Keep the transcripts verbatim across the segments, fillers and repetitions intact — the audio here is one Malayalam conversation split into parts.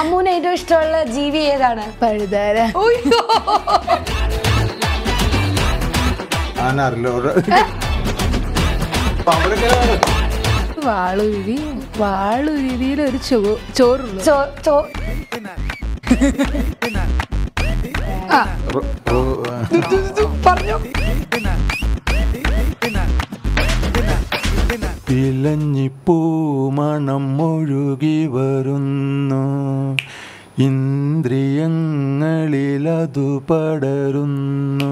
അമ്മൂന് ഏറ്റവും ഇഷ്ടമുള്ള ജീവി ഏതാണ്? പഴുതാര. വാളുരുതി വാളുരുതിയിൽ ഒരു ചോറുള്ളൂ. പറഞ്ഞു ഇലഞ്ഞിപ്പൂ മണം ഒഴുകി വരുന്നു, ഇന്ദ്രിയങ്ങളിലതു പടരുന്നു.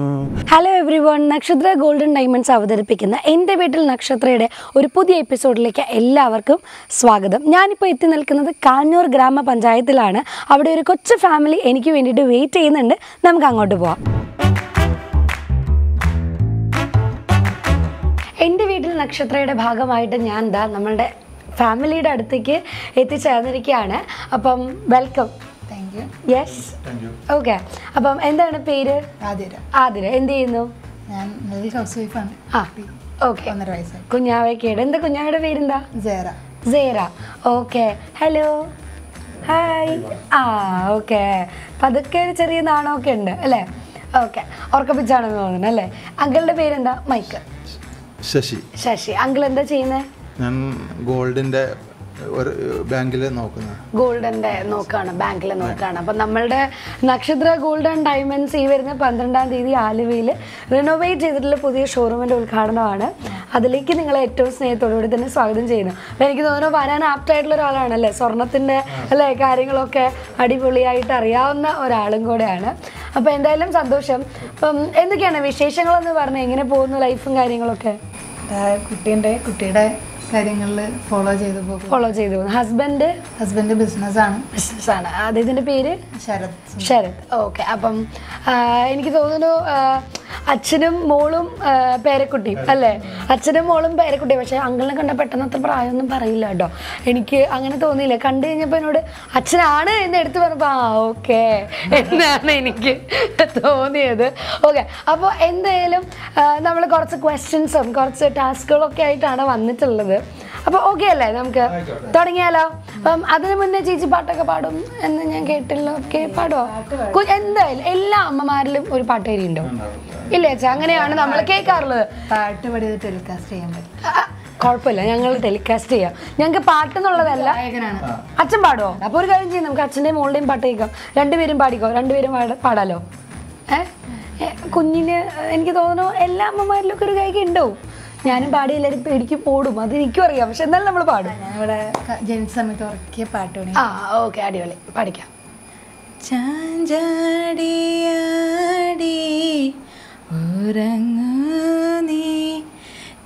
Hello everyone, Nakshatra gold and diamonds അവതരിപ്പിക്കുന്ന എൻ്റെ വീട്ടിൽ നക്ഷത്രയുടെ ഒരു പുതിയ എപ്പിസോഡിലേക്ക് എല്ലാവർക്കും സ്വാഗതം. ഞാനിപ്പോൾ എത്തി നിൽക്കുന്നത് കാഞ്ഞൂർ ഗ്രാമപഞ്ചായത്തിലാണ്. അവിടെ ഒരു കൊച്ചു ഫാമിലി എനിക്ക് വേണ്ടിയിട്ട് വെയിറ്റ് ചെയ്യുന്നുണ്ട്. നമുക്ക് അങ്ങോട്ട് പോവാം. എൻ്റെ വീട്ടിൽ നക്ഷത്രയുടെ ഭാഗമായിട്ട് ഞാൻ എന്താ നമ്മളുടെ ഫാമിലിയുടെ അടുത്തേക്ക് എത്തിച്ചേർന്നിരിക്കുകയാണ്. അപ്പം welcome. Thank you. Yes, okay. അപ്പം എന്താണ് പേര്? ആതിര. ആതിര എന്ത് ചെയ്യുന്നു? ഞാൻ ഹൗസ് വൈഫാണ്. ആ, ഓക്കെ. ഒന്നര വയസ്സായി. കുഞ്ഞാവയ്ക്കേട്. എന്താ കുഞ്ഞാവയുടെ പേരെന്താ? Sera. Sera, okay. Hello, hi. ആ, ഓക്കെ. പതുക്കെ ഒരു ചെറിയ നാണമൊക്കെ ഉണ്ട് അല്ലേ? ഓക്കെ, ഉറക്കപ്പിച്ചാണെന്ന് തോന്നുന്നു അല്ലേ? അങ്കിളുടെ പേരെന്താ? മൈക്ക്. ശശി. ശശി. അങ്കിൾ എന്താ ചെയ്യുന്നത്? ഞാൻ ഗോൾഡിന്റെ ഒരു ബാങ്കില് നോക്കുന്നു. ഗോൾഡിന്റെ നോക്കാണ്, ബാങ്കില് നോക്കാണ്. അപ്പം നമ്മളുടെ നക്ഷത്ര ഗോൾഡ് ആൻഡ് ഡയമണ്ട്സ് ഈ വരുന്ന പന്ത്രണ്ടാം തീയതി ആലുവയിൽ റിനോവേറ്റ് ചെയ്തിട്ടുള്ള പുതിയ ഷോറൂമിന്റെ ഉദ്ഘാടനമാണ്. അതിലേക്ക് നിങ്ങളെ ഏറ്റവും സ്നേഹത്തോടുകൂടി തന്നെ സ്വാഗതം ചെയ്യുന്നു. അപ്പം എനിക്ക് തോന്നുന്നു വരാൻ ആപ്റ്റായിട്ടുള്ള ഒരാളാണല്ലേ? സ്വർണത്തിന്റെ അല്ലേ കാര്യങ്ങളൊക്കെ അടിപൊളിയായിട്ട് അറിയാവുന്ന ഒരാളും കൂടെയാണ്. അപ്പം എന്തായാലും സന്തോഷം. അപ്പം എന്തൊക്കെയാണ് വിശേഷങ്ങളെന്ന് പറഞ്ഞാൽ എങ്ങനെ പോകുന്നു ലൈഫും കാര്യങ്ങളൊക്കെ? കുട്ടീൻ്റെ കുട്ടിയുടെ കാര്യങ്ങളിൽ ഫോളോ ചെയ്തു പോകും. ഫോളോ ചെയ്തു പോകും. ഹസ്ബൻഡ്? ഹസ്ബൻഡ് ബിസിനസ്സാണ്. ബിസിനസ്സാണ്. അദ്ദേഹത്തിൻ്റെ പേര്? ശരത്. ശരത്, ഓക്കെ. അപ്പം എനിക്ക് തോന്നുന്നു അച്ഛനും മോളും പേരക്കുട്ടിയും അല്ലേ? അച്ഛനും മോളും പേരക്കുട്ടിയും. പക്ഷേ അങ്കിളിനെ കണ്ട പെട്ടെന്നത്തെ പ്രായമൊന്നും പറയില്ല കേട്ടോ. എനിക്ക് അങ്ങനെ തോന്നിയില്ല. കണ്ടു കഴിഞ്ഞപ്പോൾ എന്നോട് അച്ഛനാണ് എന്ന് എടുത്ത് പറഞ്ഞപ്പോൾ ആ ഓക്കെ എന്നാണ് എനിക്ക് തോന്നിയത്. ഓക്കെ, അപ്പോൾ എന്തായാലും നമ്മൾ കുറച്ച് ക്വസ്റ്റ്യൻസും കുറച്ച് ടാസ്കുകളൊക്കെ ആയിട്ടാണ് വന്നിട്ടുള്ളത്. അപ്പോൾ ഓക്കെ അല്ലേ, നമുക്ക് തുടങ്ങിയാലോ? അപ്പം അതിന് മുന്നേ ചേച്ചി പാട്ടൊക്കെ പാടും എന്ന് ഞാൻ കേട്ടില്ല. ഓക്കെ, പാടുമോ? എന്തായാലും എല്ലാ അമ്മമാരിലും ഒരു പാട്ടുകാരി ഉണ്ടാവും ഇല്ല ചേച്ചാ? അങ്ങനെയാണ് നമ്മൾ കേൾക്കാറുള്ളത്. പാട്ട് പഠിത് ടെലികാസ്റ്റ് ചെയ്യാൻ പറ്റും. കുഴപ്പമില്ല, ഞങ്ങൾ ടെലികാസ്റ്റ് ചെയ്യാം. ഞങ്ങൾക്ക് പാട്ട് എന്നുള്ളതല്ല. അച്ഛൻ പാടുമോ? അപ്പോൾ ഒരു കാര്യം ചെയ്യും, നമുക്ക് അച്ഛൻ്റെയും മോളുടെയും പാട്ട് കേൾക്കാം. രണ്ടുപേരും പാടിക്കോ. രണ്ടുപേരും പാടാലോ? ഏ കുഞ്ഞിന് എനിക്ക് തോന്നുന്നു എല്ലാ അമ്മമാരിലൊക്കെ ഒരു കൈക്ക് ഉണ്ടാവും. ഞാനും പാടി എല്ലാവരും പേടിക്ക് പോടും, അത് എനിക്കും അറിയാം. പക്ഷെ എന്നാലും നമ്മൾ പാടും. ഇവിടെ ജനിച്ച സമയത്ത് ഉറക്കിയ പാട്ട്. ആ ഓക്കെ, അടിപൊളി, പാടിക്കാം. ചാഞ്ചാടിയാടി ഉറങ്ങു നീ,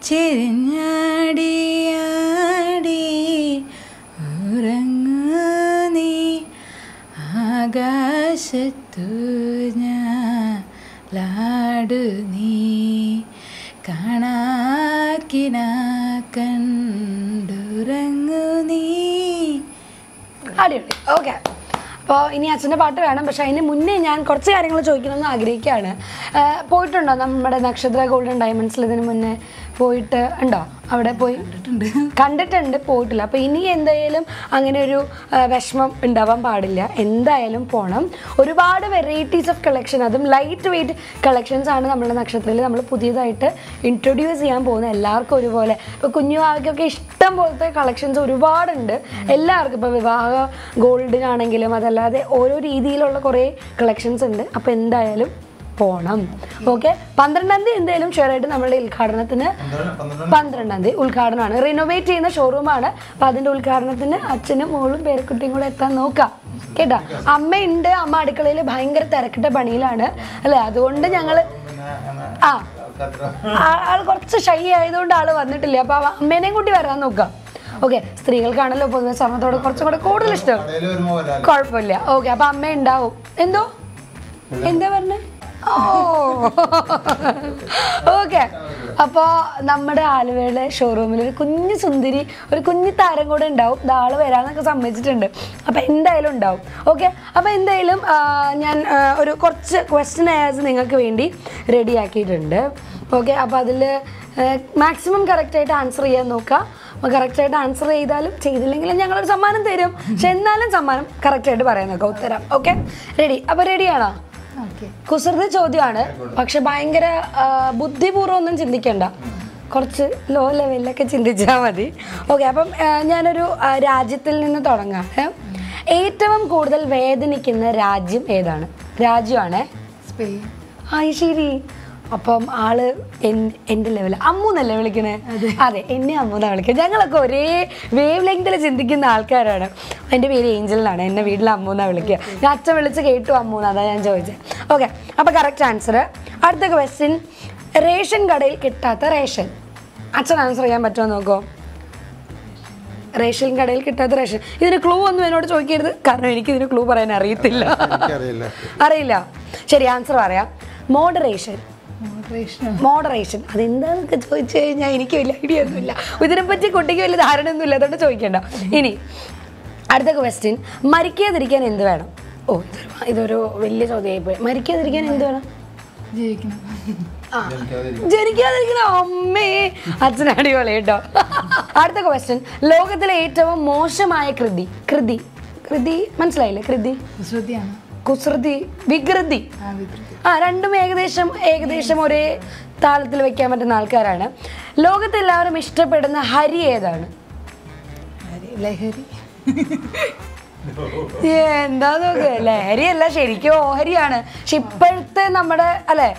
ചെരിഞ്ഞാടിയാടി ഉറങ്ങു നീ, ആകാശത്തു ഞാൻ ലാടു നീ, കാണാക്കിന കണ്ടുറങ്ങു നീ. അടിപൊളി, ഓക്കെ. അപ്പോൾ ഇനി അച്ഛൻ്റെ പാട്ട് വേണം. പക്ഷേ അതിന് മുന്നേ ഞാൻ കുറച്ച് കാര്യങ്ങൾ ചോദിക്കണമെന്ന് ആഗ്രഹിക്കുകയാണ്. പോയിട്ടുണ്ടോ നമ്മുടെ നക്ഷത്ര ഗോൾഡ് ആൻഡ് ഡയമണ്ട്സിൽ ഇതിന് മുന്നേ പോയിട്ട് ഉണ്ടോ? അവിടെ പോയി കണ്ടിട്ടുണ്ട്, പോയിട്ടില്ല. അപ്പോൾ ഇനി എന്തായാലും അങ്ങനെ ഒരു വിഷമം ഉണ്ടാവാൻ പാടില്ല. എന്തായാലും പോകണം. ഒരുപാട് വെറൈറ്റീസ് ഓഫ് കളക്ഷൻ, അതും ലൈറ്റ് വെയ്റ്റ് കളക്ഷൻസ് ആണ് നമ്മുടെ നക്ഷത്രയിൽ നമ്മൾ പുതിയതായിട്ട് ഇൻട്രൊഡ്യൂസ് ചെയ്യാൻ പോകുന്നത്. എല്ലാവർക്കും ഒരുപോലെ ഇപ്പോൾ കുഞ്ഞുവാൾക്കൊക്കെ ഇഷ്ടം പോലത്തെ കളക്ഷൻസ് ഒരുപാടുണ്ട്. എല്ലാവർക്കും ഇപ്പോൾ വിവാഹ ഗോൾഡിനാണെങ്കിലും അതല്ലാതെ ഓരോ രീതിയിലുള്ള കുറേ കളക്ഷൻസ് ഉണ്ട്. അപ്പോൾ എന്തായാലും പോണം. ഓക്കെ, പന്ത്രണ്ടാം തീയതി എന്തായാലും ഷെയറായിട്ട് നമ്മളുടെ ഉദ്ഘാടനത്തിന്, പന്ത്രണ്ടാം തീയതി ഉദ്ഘാടനമാണ്. റിനോവേറ്റ് ചെയ്യുന്ന ഷോറൂമാണ്. അപ്പം അതിൻ്റെ ഉദ്ഘാടനത്തിന് അച്ഛനും മോളും പേരക്കുട്ടിയും കൂടെ എത്താൻ നോക്കാം കേട്ടോ. അമ്മയുണ്ട്. അമ്മ അടുക്കളയിൽ ഭയങ്കര തിരക്കിട്ട പണിയിലാണ് അല്ലേ? അതുകൊണ്ട് ഞങ്ങൾ ആ ആൾ കുറച്ച് ഷൈ ആയതുകൊണ്ട് ആൾ വന്നിട്ടില്ല. അപ്പം അമ്മേനെയും കൂട്ടി വരാൻ നോക്കാം. ഓക്കെ, സ്ത്രീകൾക്കാണല്ലോ പൊതുവെ സ്വർണ്ണത്തോട് കുറച്ചും കൂടെ കൂടുതൽ ഇഷ്ടം. കുഴപ്പമില്ല, ഓക്കെ. അപ്പം അമ്മ ഉണ്ടാവും. എന്തോ എന്താ പറഞ്ഞേ? ഓക്കെ, അപ്പോൾ നമ്മുടെ ആലുവയുടെ ഷോറൂമിൽ ഒരു കുഞ്ഞു സുന്ദരി, ഒരു കുഞ്ഞു താരം കൂടെ ഉണ്ടാവും. ഇതാള് വരാമെന്നൊക്കെ സമ്മതിച്ചിട്ടുണ്ട്. അപ്പോൾ എന്തായാലും ഉണ്ടാവും. ഓക്കെ, അപ്പോൾ എന്തായാലും ഞാൻ ഒരു കുറച്ച് ക്വസ്റ്റ്യൻ ആൻസർ നിങ്ങൾക്ക് വേണ്ടി റെഡിയാക്കിയിട്ടുണ്ട്. ഓക്കെ, അപ്പോൾ അതിൽ മാക്സിമം കറക്റ്റായിട്ട് ആൻസർ ചെയ്യാൻ നോക്കുക. correct answer ചെയ്താലും ചെയ്തില്ലെങ്കിലും ഞങ്ങൾ ഒരു സമ്മാനം തരും. പക്ഷേ എന്നാലും സമ്മാനം കറക്റ്റ് ആയിട്ട് പറയാനൊക്കെ ഉത്തരം. Okay ready? അപ്പോൾ റെഡിയാണോ? ഓക്കേ. കുസൃതി ചോദ്യമാണ്. പക്ഷേ ഭയങ്കര ബുദ്ധിപൂർവ്വം ഒന്നും ചിന്തിക്കണ്ട. കുറച്ച് ലോ ലെവലിലൊക്കെ ചിന്തിച്ചാൽ മതി. ഓക്കെ അപ്പം ഞാനൊരു രാജ്യത്തിൽ നിന്ന് തുടങ്ങാം. ഏറ്റവും കൂടുതൽ വേദനിക്കുന്ന രാജ്യം ഏതാണ്? രാജ്യമാണ് സ്പെയിൻ. ആ ശരി. അപ്പം ആള് എൻ്റെ ലെവൽ അമ്മൂന്നല്ലേ വിളിക്കണേ? അതെ, എന്നെ അമ്മൂന്നാണ് വിളിക്കുക. ഞങ്ങളൊക്കെ ഒരേ വേവ് ലെങ്തിൽ ചിന്തിക്കുന്ന ആൾക്കാരാണ്. എൻ്റെ പേര് ഏഞ്ചലിനാണ്. എന്നെ വീട്ടിൽ അമ്മൂന്നാണ് വിളിക്കുക. ഞാൻ അച്ഛൻ വിളിച്ച് കേട്ടു അമ്മൂന്ന്, അതാണ് ഞാൻ ചോദിച്ചത്. ഓക്കെ അപ്പോൾ കറക്റ്റ് ആൻസർ. അടുത്ത ക്വസ്റ്റ്യൻ, റേഷൻ കടയിൽ കിട്ടാത്ത റേഷൻ. അച്ഛൻ ആൻസർ ചെയ്യാൻ പറ്റുമോ നോക്കോ. റേഷൻ കടയിൽ കിട്ടാത്ത റേഷൻ. ഇതിന് ക്ലൂ ഒന്നും എന്നോട് ചോദിക്കരുത്, കാരണം എനിക്കിതിന് ക്ലൂ പറയാൻ അറിയത്തില്ല. അറിയില്ല. ശരി, ആൻസർ പറയാം. മോഡറേഷൻ. മോഡറേഷൻ അതെന്താന്നൊക്കെ ചോദിച്ചു കഴിഞ്ഞാൽ എനിക്ക് വലിയ ഐഡിയ ഒന്നുമില്ല. ഇതിനെപ്പറ്റി കുട്ടിക്ക് വലിയ ധാരണ ഒന്നും ഇല്ല, അതുകൊണ്ട് ചോദിക്കണ്ട. ഇനി അടുത്ത ക്വസ്റ്റ്യൻ, മരിക്കാതിരിക്കാൻ എന്ത് വേണം? ഓ ഇതൊരു വലിയ ചോദ്യമായിപ്പോയി. മരിക്കാതിരിക്കാൻ എന്ത് വേണം? ജീവിക്കണം. ജനിക്കാതിരിക്കണം. അമ്മേ, അച്ഛനടിപൊളി കേട്ടോ. അടുത്ത ക്വസ്റ്റ്യൻ, ലോകത്തിലെ ഏറ്റവും മോശമായ കൃതി. കൃതി കൃതി മനസ്സിലായില്ലേ? കൃതി കുസൃതി വികൃതി. ആ രണ്ടും ഏകദേശം ഏകദേശം ഒരേ താളത്തിൽ വെക്കാൻ പറ്റുന്ന ആൾക്കാരാണ്. ലോകത്തെല്ലാവരും ഇഷ്ടപ്പെടുന്ന ഹരി ഏതാണ്? എന്താ നോക്ക്, ലഹരി അല്ല, ശരിക്കും ഓഹരിയാണ്. പക്ഷെ ഇപ്പോഴത്തെ നമ്മുടെ അല്ലെ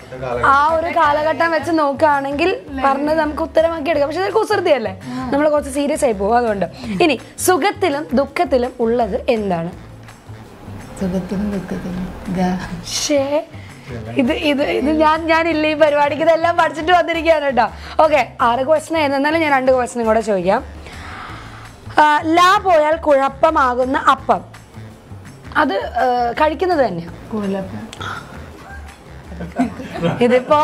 ആ ഒരു കാലഘട്ടം വെച്ച് നോക്കുകയാണെങ്കിൽ പറഞ്ഞത് നമുക്ക് ഉത്തരമാക്കി എടുക്കാം. പക്ഷെ ഇത് കുസൃതി അല്ലേ, നമ്മൾ കുറച്ച് സീരിയസ് ആയി പോകും. അതുകൊണ്ട് ഇനി സുഖത്തിലും ദുഃഖത്തിലും ഉള്ളത് എന്താണ്? സുഖത്തിലും ദുഃഖത്തിലും ഇത് ഇത് ഇത് ഞാൻ ഞാനില്ല ഈ പരിപാടിക്ക് ഇതെല്ലാം പഠിച്ചിട്ട് വന്നിരിക്കുകയാണ് കേട്ടോ. ഓക്കെ, ആറ് ക്വസ്റ്റൻ ആയിരുന്നു. എന്നാലും ഞാൻ രണ്ട് ക്വസ്റ്റനും കൂടെ ചോദിക്കാം. ലാ പോയാൽ കുഴപ്പമാകുന്ന അപ്പം അത് കഴിക്കുന്നത് തന്നെയാണ്. ഇതിപ്പോ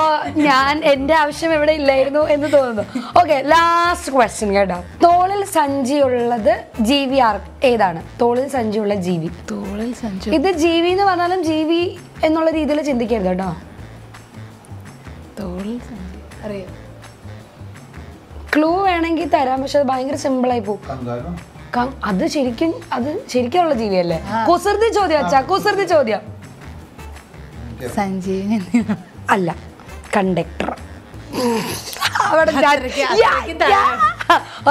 ഞാൻ എൻ്റെ ആവശ്യം ഇവിടെ ഇല്ലായിരുന്നു എന്ന് തോന്നുന്നു. ഓക്കെ ലാസ്റ്റ് ക്വസ്റ്റ്യൻ കേട്ടോ. തോളിൽ സഞ്ചിയുള്ളത് ജീവി ആർ ഏതാണ്? തോളിൽ സഞ്ചിയുള്ള ജീവി. തോളിൽ സഞ്ചി. ഇത് ജീവി എന്ന് പറഞ്ഞാലും ജീവി എന്നുള്ള രീതിയിൽ ചിന്തിക്കരുത് കേട്ടോ. തോളിൽ സഞ്ചി അറിയാം. ക്ലൂ വേണമെങ്കിൽ തരാം, പക്ഷെ അത് ഭയങ്കര സിമ്പിളായി പോകും. അത് ശരിക്കും അത് ശരിക്കുള്ള ജീവിയല്ലേ? കുസൃതി ചോദ്യം അച്ഛാ, കുസൃതി ചോദ്യം. സഞ്ജീവൻ അല്ല, കണ്ടക്ടർ. അവിടെ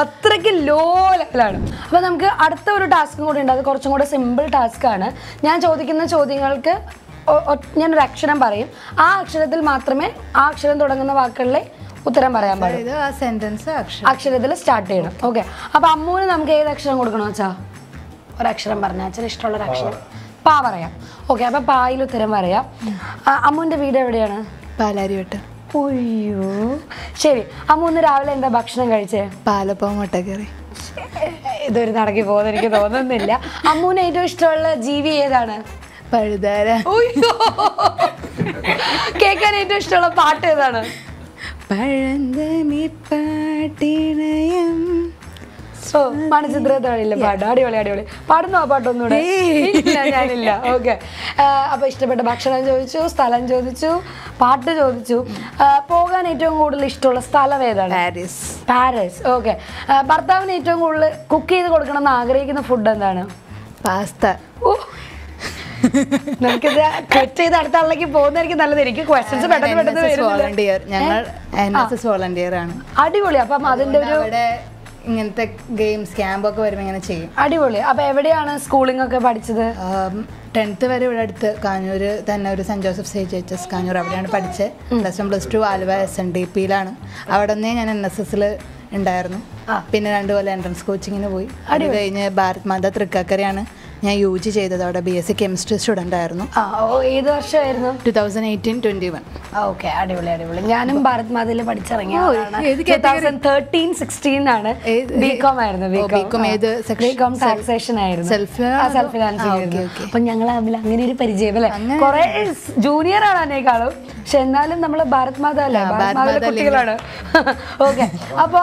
അത്രയ്ക്ക് ലോ ലെവലാണ്. അപ്പോൾ നമുക്ക് അടുത്ത ഒരു ടാസ്കും കൂടി ഉണ്ട്. അത് കുറച്ചും കൂടെ സിമ്പിൾ ടാസ്ക്കാണ്. ഞാൻ ചോദിക്കുന്ന ചോദ്യങ്ങൾക്ക് ഞാനൊരു അക്ഷരം പറയും. ആ അക്ഷരത്തിൽ മാത്രമേ ആ അക്ഷരം തുടങ്ങുന്ന വാക്കുകളിലെ ഉത്തരം പറയാൻ പാടില്ല. അക്ഷരത്തിൽ സ്റ്റാർട്ട് ചെയ്യണം. ഓക്കെ അപ്പൊ അമ്മൂന് നമുക്ക് ഏത് അക്ഷരം കൊടുക്കണോ അച്ഛാ? ഒരക്ഷരം പറഞ്ഞ അച്ഛന് ഇഷ്ടമുള്ള ഒരു അക്ഷരം പാ പറയാം. ഓക്കെ അപ്പൊ പായിൽ ഉത്തരം പറയാം. അമ്മൂന്റെ വീട് എവിടെയാണ്? പാലാരിവട്ടം. അയ്യോ ശരി. അമ്മൂന്ന് രാവിലെ എന്താ ഭക്ഷണം കഴിച്ചേ? പാലപ്പം മുട്ടക്കറി. ഇതൊരു നടക്കി പോകുന്ന എനിക്ക് തോന്നുന്നില്ല. അമ്മൂന് ഏറ്റവും ഇഷ്ടമുള്ള ജീവി ഏതാണ്? പഴുതാര. കേൾക്കാൻ ഏറ്റവും ഇഷ്ടമുള്ള പാട്ട് ഏതാണ്? മണിച്ചിത്രത്തോളില്ല പാട്ട്. അടിപൊളി അടിപൊളി. പാടുന്നോ പാട്ടൊന്നുകൂടെ? ഞാനില്ല. ഓക്കെ അപ്പൊ ഇഷ്ടപ്പെട്ട ഭക്ഷണം ചോദിച്ചു, സ്ഥലം ചോദിച്ചു, പാട്ട് ചോദിച്ചു. പോകാൻ ഏറ്റവും കൂടുതൽ ഇഷ്ടമുള്ള സ്ഥലം ഏതാണ്? പാരീസ്. പാരീസ്. ഓക്കെ. ഭർത്താവിന് ഏറ്റവും കൂടുതൽ കുക്ക് ചെയ്ത് കൊടുക്കണം എന്ന് ആഗ്രഹിക്കുന്ന ഫുഡ് എന്താണ്? പാസ്ത. നമുക്കിത് കട്ട് ചെയ്ത് അടുത്ത ആളിലേക്ക് പോകുന്നതായിരിക്കും നല്ലത്. എനിക്ക് ക്വസ്റ്റ്യൻസ് പെട്ടെന്ന് പെട്ടെന്ന്. അടിപൊളി. അപ്പം അതിന്റെ ഒരു ഇങ്ങനത്തെ ഗെയിംസ് ക്യാമ്പ് ഒക്കെ വരുമ്പോൾ ഇങ്ങനെ ചെയ്യും. അടിപൊളി. അപ്പൊ എവിടെയാണ് സ്കൂളിംഗ് ഒക്കെ പഠിച്ചത്? ടെൻത്ത് വരെ ഇവിടെ അടുത്ത് കാഞ്ഞൂര് തന്നെ ഒരു സെന്റ് ജോസഫ് സേജ് എച്ച് എസ് കാഞ്ഞൂർ, അവിടെയാണ് പഠിച്ചത്. Plus one plus two Aluva S N D പിയിലാണ്. അവിടെ നിന്നേ ഞാൻ എൻ എസ് എസിൽ ഉണ്ടായിരുന്നു. പിന്നെ രണ്ടുപോലെ എൻട്രൻസ് കോച്ചിങ്ങിന് പോയി. അത് കഴിഞ്ഞ് ഭാരത് മാതാ തൃക്കാക്കരയാണ് ഞാൻ യു ജി ചെയ്തത്. അവിടെ B S C chemistry student ആയിരുന്നു. ഏത് വർഷമായിരുന്നു? Two thousand eighteen twenty one. Okay അടിപൊളി അടിപൊളി. ഞാനും ഭാരത് മാതയിൽ പഠിച്ചിറങ്ങിയായിരുന്നു. അപ്പൊ ഞങ്ങൾ തമ്മിൽ അങ്ങനെ ഒരു പരിചയമല്ലേ? കുറെ ജൂനിയർ ആണ് അതിനേക്കാളും, പക്ഷെ എന്നാലും നമ്മള് ഭാരത് മാത അല്ലേ, ഭാരത് മാതയിലെ കുട്ടികളാണ്. ഓക്കെ അപ്പൊ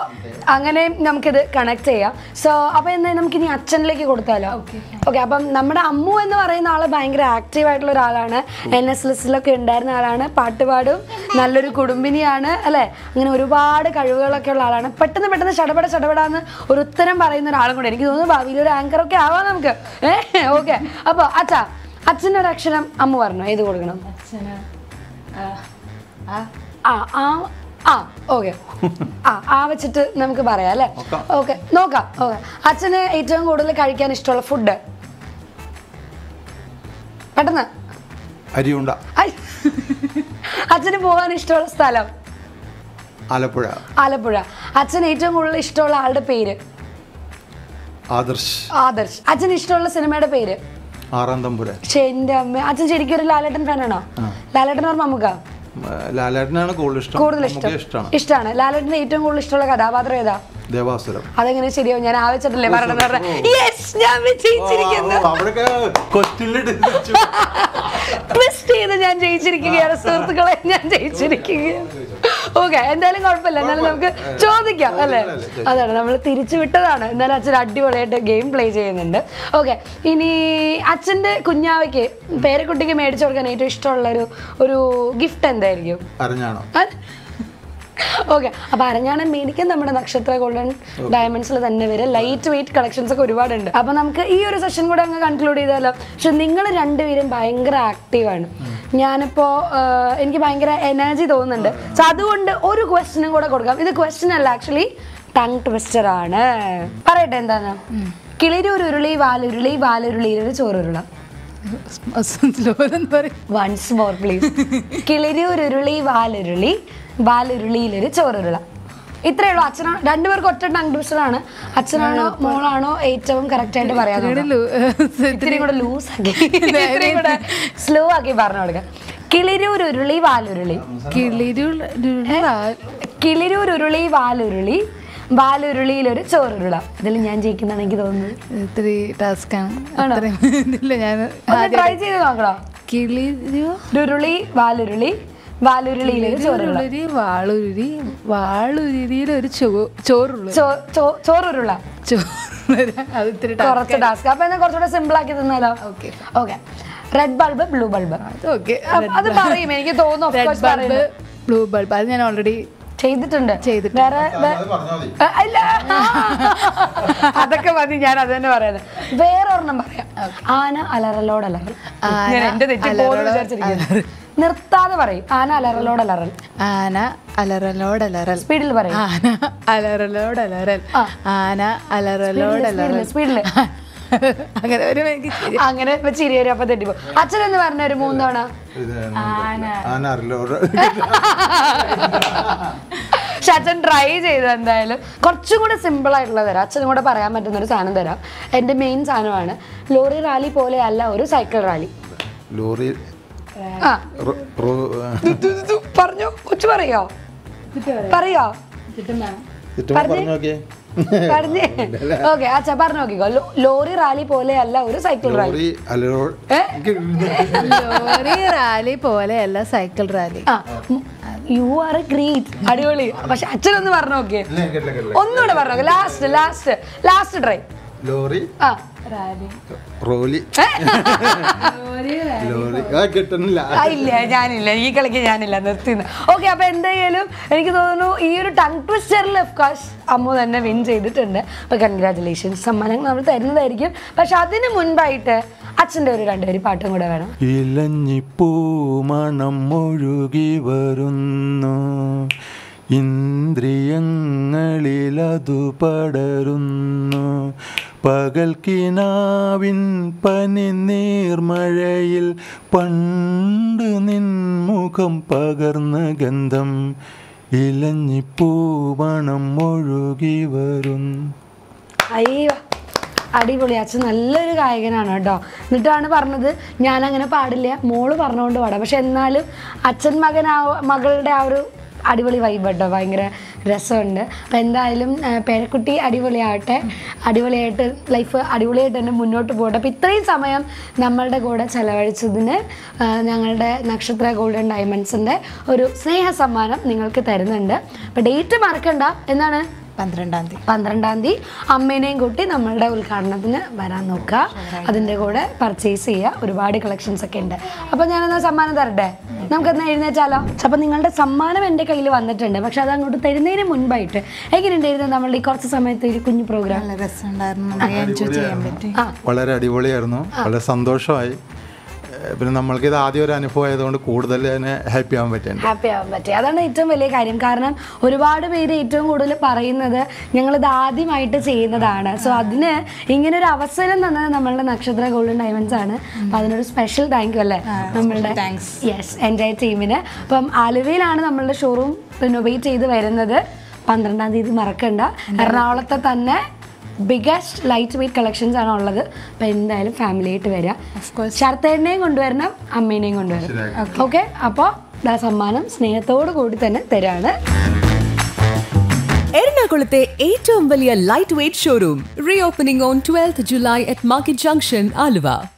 Angane namukku connect cheya. So appo enna namukku ini achchanilekku koduthaalo. Okay. Okay, appo nammada ammu ennu parayna aale bhayangara active aayittulla oralaanu. N S L S il okke undarna aalaanu, paattu paadum, nalloru kudumbineyaanu, alle angane oru paadu kazhuvukalokke ulla aalaanu. Pettannu pettannu chadapada chadapadannu oru uttaram parayna oraalum konde. Enikku thonnu bhaavil oru anchor okke aava namukku. Okay. Appo acha achchana oru aksharam ammu parnu. Edu kodukanam? Achchana a a a Ah, okay. Ah, ah, which it Namka Barale. Okay, no ka. Okay. Hatsana, eight young order like Arikan is told food. Patana Adiunda. Hatsana Bohan is told Salam Alapura Alapura. Hatsana eight young order is told Alda paid. Others. Others. Hatsana is told a cinematic paid. Arandambura. Chendam. Hatsana Jericho Lalaton Panana. Lalaton or Mamuga. Laladna Goldstone. Goldstone. Istana. Laladna eaten Goldstone Gadavadreda. There was a city on Yanavich at the Lebanon. Yes, Yamit again. Costility. Twisty the Yanjay Chiriki or circle and Yanjay Chiriki. Okay, and then I got Pelana. Chow the Gavale. Other number three Chivitana, and then I said, do later gameplay. Okay, in Achende Kunyavake, Pere could take a marriage organization or gift and there you. Arnano. Okay, so we have Nakshatra Gold and Diamonds lightweight collections. So we will conclude this session. So you are active. I have energy. So that's one question. This question is actually tongue twister. What do you think? Killeri once more, please. Killeri Baliruli lyrics or Rilla. It read Achana, Dundover got a tongue ducerana, Achana, Molano, eight term character. Three would lose slow Aki Barnaga. Kilidu Ruruli Valuruli. Kilidu Kilidu Ruruli Valuruli. Baluruli lyrics or Rilla. The Linjanjik in the Nagidon. Three Tuscan. I tried it. Kilidu Ruruli Valuruli. Valurili, Valurili, Valurili, Valurili, Chor, Chor, Chor, Chor, Chor, Chor, Chor, Chor, Chor, Chor, red bulb, blue bulb. Okay. Red blue bulb. Already Chase the Tunda. Chase the Tunda. Where or number? Anna Alaraloda. Anna Alaraloda. Anna Alaraloda. Speed Anna Alaraloda. Anna Alaraloda. Speed I'm going to put it here for the debut. That's another moon. Anna Loda Shats and tries and the Korchu simple like Lather, and what a parameter Sanadera, and the main Sanavana, Lori Rally Pole Alla or Cycle Rally. Lori Parno, which were you? Paria. Parno. Okay, that's a Barnogigo. Lori Rally Pole Alla or Cycle Rally. Lori Rally Pole Alla Cycle Rally. You are a great. Adioli. But I'm not going to last, last, last try. Lori. Rally. Rolly. Lori. Lori. I get on last. I don't know. Okay, so I think tongue twister left because Ammu thanne win cheyidittunde. But congratulations. Sammalam nammal tharunnathayirikkum. Pakshe athinu munbayittu achchinte oru rendu veri paattum kuda venam. Ilanji poomanam olugi varunnu. ഇന്ദ്രിയങ്ങളിൽ അതു പടരുന്നു പകൽക്കിനാവിൻ പനിനീർമഴയിൽ പണ്ട് നിൻ മുഖം പകർന്ന ഗന്ധം ഇലഞ്ഞിപ്പൂവണം ഒഴുകി വരുന്നു അയ്യോ അടിപൊളി അച്ഛൻ നല്ലൊരു ഗായകനാണ് ട്ടോ എന്നിട്ടാണ് പറഞ്ഞു ഞാൻ അങ്ങനെ പാടില്ല മോള് പറഞ്ഞുകൊണ്ട് പാടാ പക്ഷേ എന്നാലും അച്ഛൻ മകൻ മകളുടെ ആ ഒരു Adivoli vibe, Vangra, Resund, Pendalum, Pericuti, Adivoliate, Adivoliate, life, Adivoliate, and Muno to board up with three Samayam, Namalda Goda Salavari Sudine, Nangalda, Nakshatra Gold and Diamonds, and there, or Sneha Samara, Ningalka Terranda. But eight to Markanda, and then Pandrandandi. Pandrandandi, Amene Gutti, Namada will Karnatana, Baranoka, Adin de Goda, purchase here, Urubadi collection second. Upon another Samana day. Namkana in the Chala, Chapaning under Samana and Tekail on the tender, Bakshana go to Tedin Mumbai. Again, in the Namali Corsa Summit, the Kuni program. Valera Divolerno, Vala Sandoshai. But we get happy about it. Happy about it. Happy about it. That's why it's so important. Because so that's Nakshatra Gold and Diamonds. A special thank you. Yes, enjoy team. Aluva showroom renovate Ernakulathe biggest lightweight collections are all other Pendal family to Veria. Of course, Shartha name on Vernam, a meaning on Vernam. Okay, Apo, that's a manam, snare, third good than a Terana. Ernakulathe Ettumanoor lightweight showroom, reopening on twelfth July at Market Junction, Aluva.